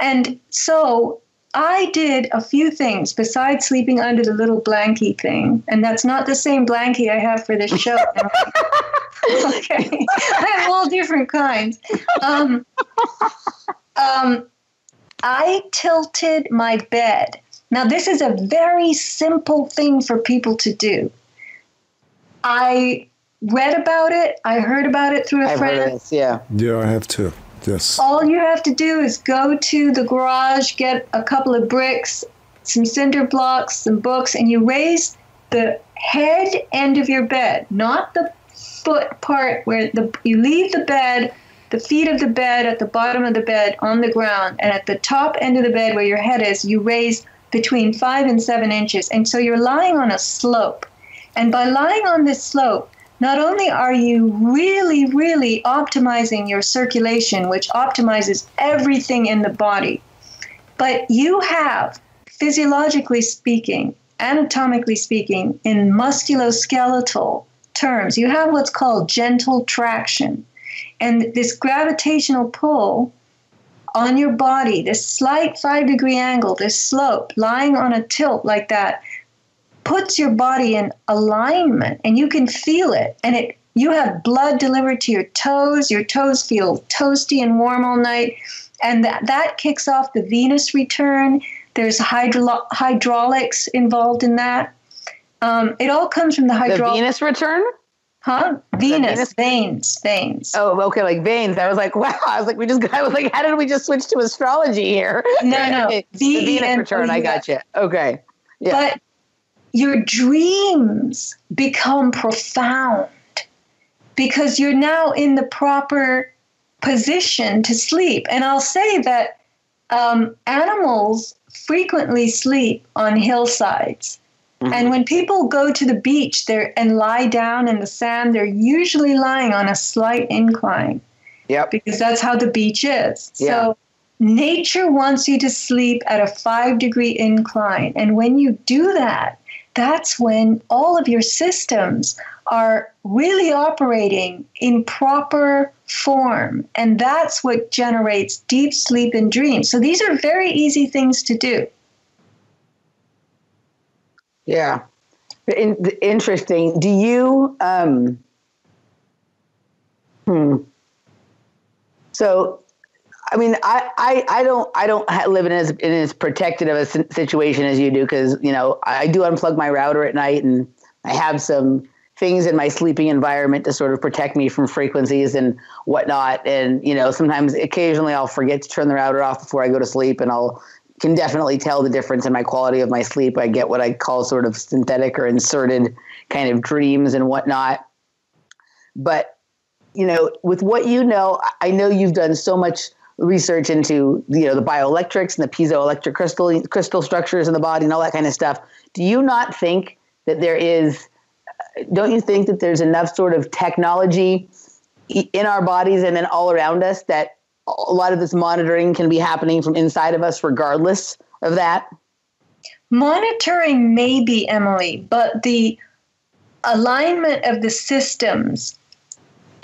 And so I did a few things besides sleeping under the little blankie thing. And that's not the same blankie I have for this show. Okay. I have all different kinds. I tilted my bed. Now, this is a very simple thing for people to do. I read about it. I heard about it through a friend. Yeah, I have too. Yes. All you have to do is go to the garage, get a couple of bricks, some cinder blocks, some books, and you raise the head end of your bed, not the foot part where you leave the bed, the feet of the bed at the bottom of the bed on the ground, and at the top end of the bed where your head is, you raise between 5 and 7 inches. And so you're lying on a slope. And by lying on this slope, not only are you really, really optimizing your circulation, which optimizes everything in the body, but you have, physiologically speaking, anatomically speaking, in musculoskeletal terms, you have what's called gentle traction. And this gravitational pull on your body, this slight 5-degree angle, this slope, lying on a tilt like that, puts your body in alignment, and you can feel it. And you have blood delivered to your toes. Your toes feel toasty and warm all night. And that kicks off the venous return. There's hydraulics involved in that. It all comes from the hydraulics. The venous return? Huh? Veins. Oh, okay, like veins. I was like, wow. I was like, how did we just switch to astrology here? No, no. The venous return. I got you. Okay. But your dreams become profound because you're now in the proper position to sleep. And I'll say that animals frequently sleep on hillsides. Mm-hmm. And when people go to the beach and lie down in the sand, they're usually lying on a slight incline. Yep. Because that's how the beach is. Yeah. So nature wants you to sleep at a 5-degree incline. And when you do that, that's when all of your systems are really operating in proper form. And that's what generates deep sleep and dreams. So these are very easy things to do. Yeah. Interesting. Do you, So, I mean, I don't live in as protected of a situation as you do, because, you know, I do unplug my router at night, and I have some things in my sleeping environment to sort of protect me from frequencies and whatnot. And, you know, sometimes occasionally I'll forget to turn the router off before I go to sleep, and can definitely tell the difference in my quality of my sleep. I get what I call sort of synthetic or inserted kind of dreams and whatnot. But, you know, with what you know, I know you've done so much research into, you know, the bioelectrics and the piezoelectric crystal structures in the body and all that kind of stuff. Do you not think that don't you think that there's enough sort of technology in our bodies and then all around us that a lot of this monitoring can be happening from inside of us regardless of that? Monitoring maybe, Emily, but the alignment of the systems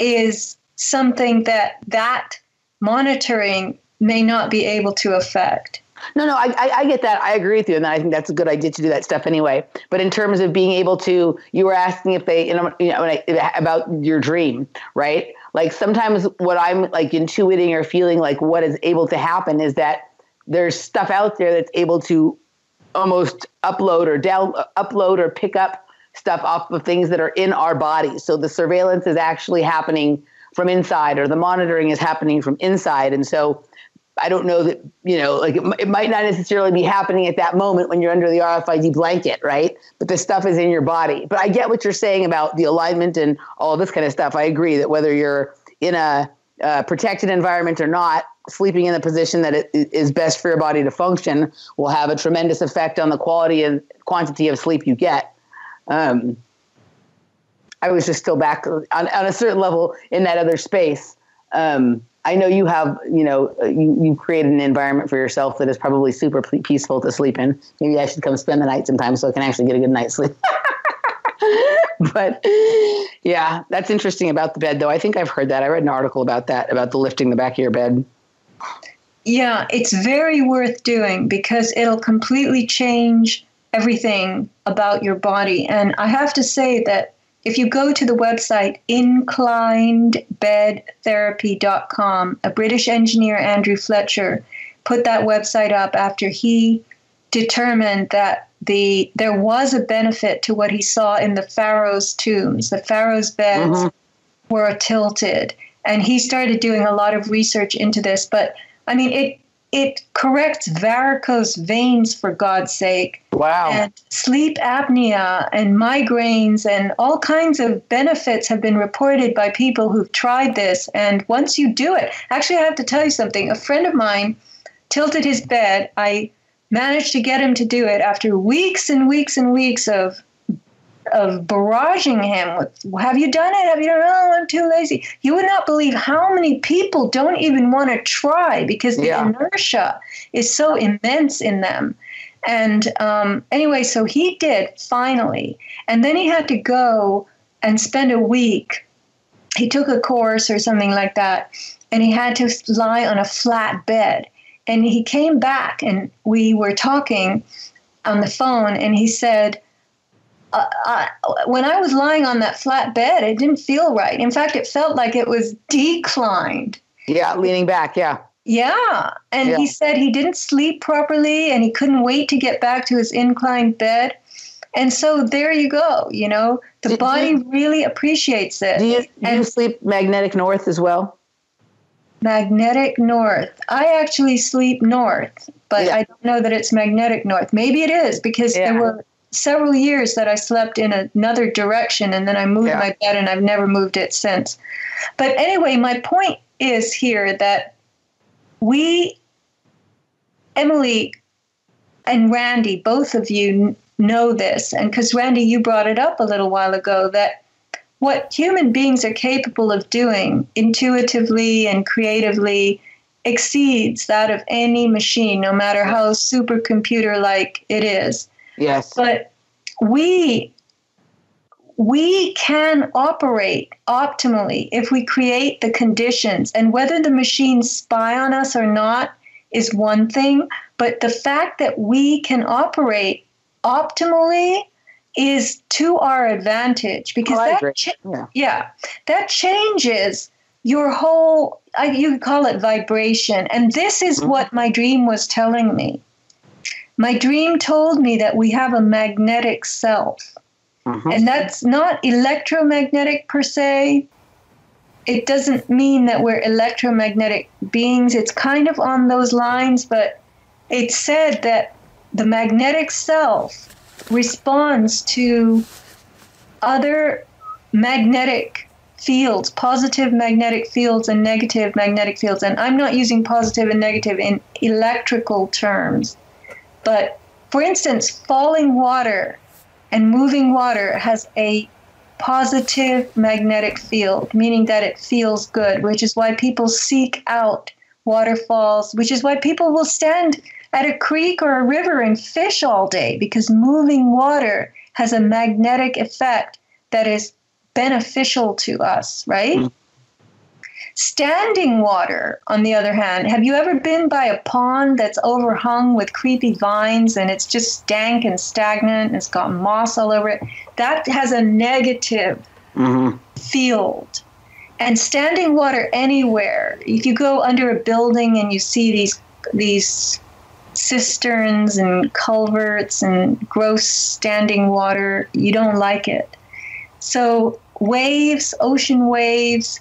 is something that monitoring may not be able to affect. No, I get that. I agree with you. And I think that's a good idea to do that stuff anyway. But in terms of being able to, you were asking about your dream, right? Like sometimes what I'm like intuiting or feeling like what is able to happen is that there's stuff out there that's able to almost upload or pick up stuff off of things that are in our body. So the surveillance is actually happening from inside, or the monitoring is happening from inside. And so I don't know that, you know, like it might not necessarily be happening at that moment when you're under the RFID blanket, right? But the stuff is in your body. But I get what you're saying about the alignment and all this kind of stuff. I agree that whether you're in a protected environment or not, sleeping in the position that it is best for your body to function will have a tremendous effect on the quality and quantity of sleep you get. I was just still back on a certain level in that other space. I know you have, you know, you created an environment for yourself that is probably super peaceful to sleep in. Maybe I should come spend the night sometime so I can actually get a good night's sleep. But yeah, that's interesting about the bed, though. I think I've heard that. I read an article about that, about the lifting the back of your bed. Yeah, it's very worth doing because it'll completely change everything about your body. And I have to say that if you go to the website inclinedbedtherapy.com, a British engineer, Andrew Fletcher, put that website up after he determined that there was a benefit to what he saw in the pharaoh's tombs. The pharaoh's beds were tilted, and he started doing a lot of research into this. But I mean, it corrects varicose veins, for God's sake. Wow. And sleep apnea and migraines and all kinds of benefits have been reported by people who've tried this. And once you do it, actually, I have to tell you something. A friend of mine tilted his bed. I managed to get him to do it after weeks and weeks and weeks of barraging him with, have you done it? Have you done it? Oh, I'm too lazy. You would not believe how many people don't even want to try because the inertia is so immense in them. And anyway, so he did finally. And then he had to go and spend a week. He took a course or something like that, and he had to lie on a flat bed. And he came back, and we were talking on the phone, and he said, when I was lying on that flat bed, it didn't feel right. In fact, it felt like it was declined. Yeah, leaning back, yeah. Yeah. And he said he didn't sleep properly, and he couldn't wait to get back to his inclined bed. And so there you go, you know. The body really appreciates it. Do you sleep magnetic north as well? Magnetic north. I actually sleep north, but I don't know that it's magnetic north. Maybe it is, because there were several years that I slept in another direction, and then I moved my bed, and I've never moved it since. But anyway, my point is here that we, Emily and Randy, both of you know this, and because Randy, you brought it up a little while ago, that what human beings are capable of doing intuitively and creatively exceeds that of any machine, no matter how supercomputer-like it is. Yes. But we can operate optimally if we create the conditions. And whether the machines spy on us or not is one thing, but the fact that we can operate optimally is to our advantage, because that changes your whole, you could call it vibration. And this is what my dream was telling me. My dream told me that we have a magnetic self. And that's not electromagnetic per se. It doesn't mean that we're electromagnetic beings. It's kind of on those lines, but it said that the magnetic self responds to other magnetic fields, positive magnetic fields and negative magnetic fields. And I'm not using positive and negative in electrical terms. But for instance, falling water and moving water has a positive magnetic field, meaning that it feels good, which is why people seek out waterfalls, which is why people will stand at a creek or a river and fish all day, because moving water has a magnetic effect that is beneficial to us, right? Standing water, on the other hand, have you ever been by a pond that's overhung with creepy vines and it's just stank and stagnant and it's got moss all over it? That has a negative field. And standing water anywhere, if you go under a building and you see these cisterns and culverts and gross standing water, you don't like it. So waves, ocean waves,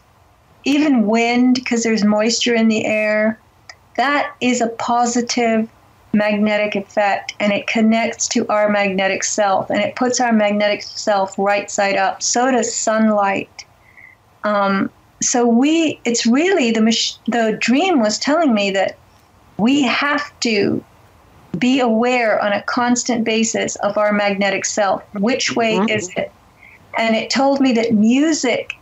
even wind, because there's moisture in the air, that is a positive magnetic effect, and it connects to our magnetic self, and it puts our magnetic self right side up. So does sunlight. It's really the dream was telling me that we have to be aware on a constant basis of our magnetic self. Which way is it? And it told me that music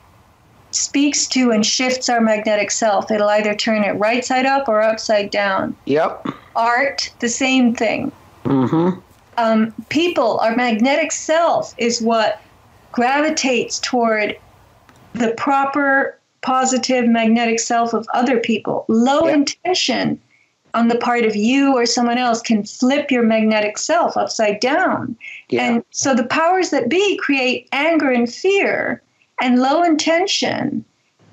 speaks to and shifts our magnetic self. It'll either turn it right side up or upside down. Yep. Art, the same thing. People, our magnetic self is what gravitates toward the proper positive magnetic self of other people. Low intention on the part of you or someone else can flip your magnetic self upside down. And so the powers that be create anger and fear and low intention,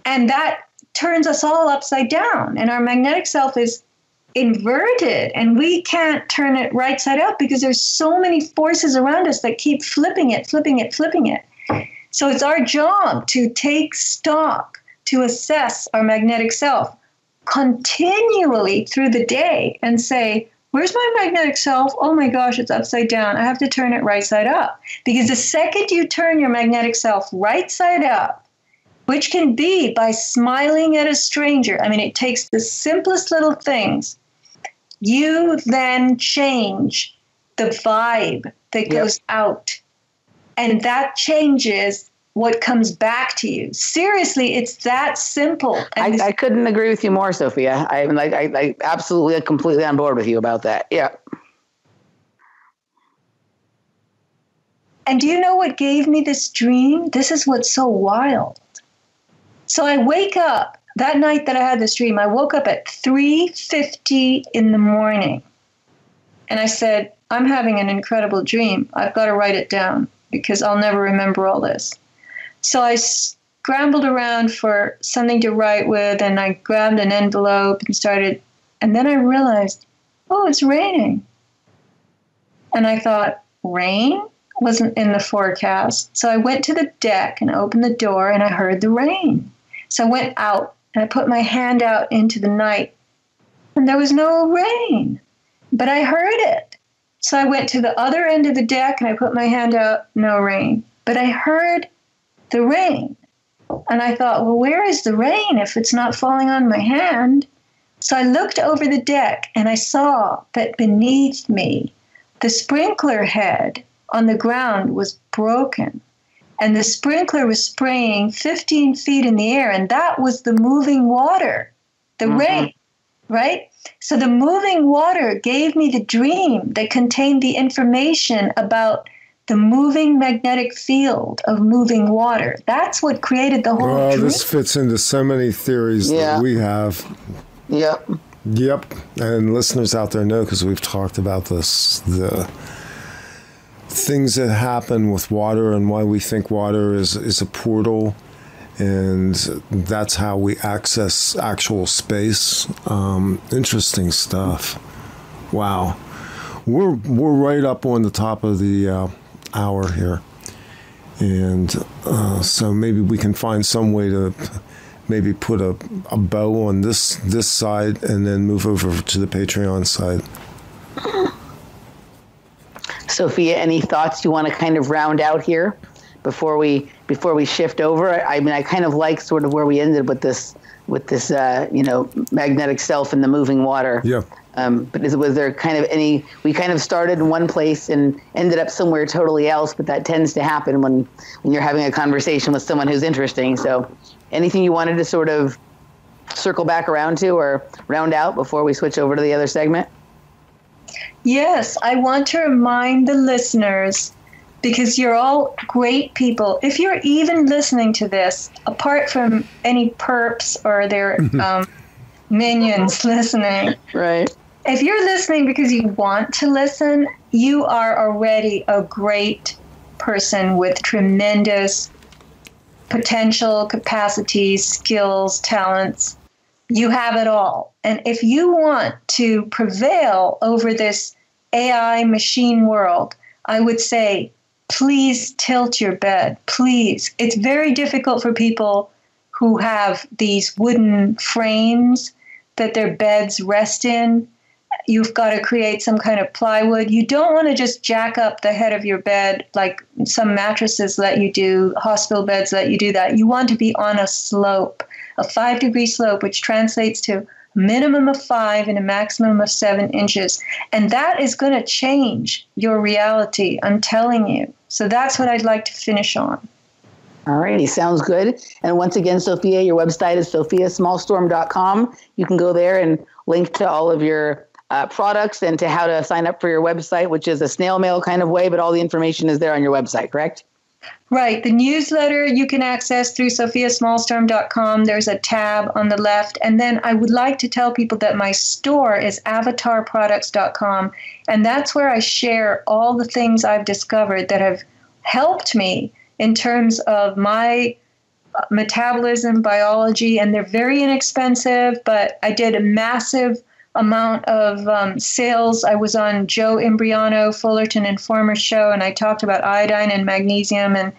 and that turns us all upside down, and our magnetic self is inverted, and we can't turn it right side up because there's so many forces around us that keep flipping it. So it's our job to take stock, to assess our magnetic self continually through the day and say, where's my magnetic self? Oh my gosh, it's upside down. I have to turn it right side up. Because the second you turn your magnetic self right side up, which can be by smiling at a stranger, I mean, it takes the simplest little things, you then change the vibe that goes out. And that changes what comes back to you. Seriously, it's that simple. And I couldn't agree with you more, Sophia. I absolutely, completely on board with you about that. Yeah. And do you know what gave me this dream? This is what's so wild. So I wake up that night that I had this dream. I woke up at 3:50 in the morning, and I said, "I'm having an incredible dream. I've got to write it down because I'll never remember all this." So I scrambled around for something to write with, and I grabbed an envelope and started, and then I realized, oh, it's raining. And I thought, rain wasn't in the forecast. So I went to the deck and opened the door, and I heard the rain. So I went out and I put my hand out into the night, and there was no rain, but I heard it. So I went to the other end of the deck, and I put my hand out, no rain, but I heard the rain. And I thought, well, where is the rain if it's not falling on my hand? So I looked over the deck, and I saw that beneath me, the sprinkler head on the ground was broken. And the sprinkler was spraying 15 feet in the air, and that was the moving water, the rain, right? So the moving water gave me the dream that contained the information about the moving magnetic field of moving water. That's what created the whole dream. This fits into so many theories that we have. Yep. And listeners out there know, because we've talked about this, the things that happen with water and why we think water is a portal, and that's how we access actual space. Interesting stuff. Wow. We're right up on the top of the hour here. And so maybe we can find some way to maybe put a bow on this side and then move over to the Patreon side. Sophia, any thoughts you want to kind of round out here before we shift over? I mean, I kind of like sort of where we ended with this magnetic self and the moving water. Yeah. But was there kind of any? We kind of started in one place and ended up somewhere totally else. But that tends to happen when you're having a conversation with someone who's interesting. So, anything you wanted to sort of circle back around to or round out before we switch over to the other segment? Yes, I want to remind the listeners, because you're all great people. If you're even listening to this, apart from any perps or their minions listening, right? If you're listening because you want to listen, you are already a great person with tremendous potential, capacities, skills, talents. You have it all. And if you want to prevail over this AI machine world, I would say, please tilt your bed, please. It's very difficult for people who have these wooden frames that their beds rest in. You've got to create some kind of plywood. You don't want to just jack up the head of your bed like some mattresses let you do, hospital beds let you do that. You want to be on a slope, a 5-degree slope, which translates to minimum of 5 and a maximum of 7 inches. And that is going to change your reality, I'm telling you. So that's what I'd like to finish on. All righty, sounds good. And once again, Sophia, your website is sophiasmallstorm.com. You can go there and link to all of your products and to how to sign up for your website, which is a snail mail kind of way, but all the information is there on your website, correct? Right. The newsletter you can access through sophiasmallstorm.com. There's a tab on the left. And then I would like to tell people that my store is avatarproducts.com. And that's where I share all the things I've discovered that have helped me in terms of my metabolism, biology. And they're very inexpensive, but I did a massive amount of sales. I was on Joe Imbriano, Fullerton Informer show, and I talked about iodine and magnesium, and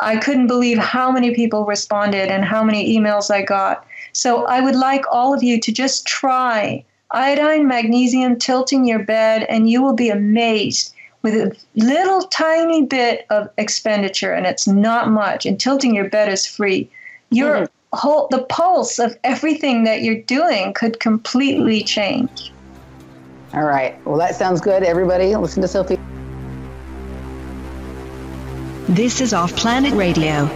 I couldn't believe how many people responded and how many emails I got. So I would like all of you to just try iodine, magnesium, tilting your bed, and you will be amazed with a little tiny bit of expenditure, and it's not much, and tilting your bed is free. The pulse of everything that you're doing could completely change. All right. Well, that sounds good, everybody. Listen to Sophie. This is Off Planet Radio.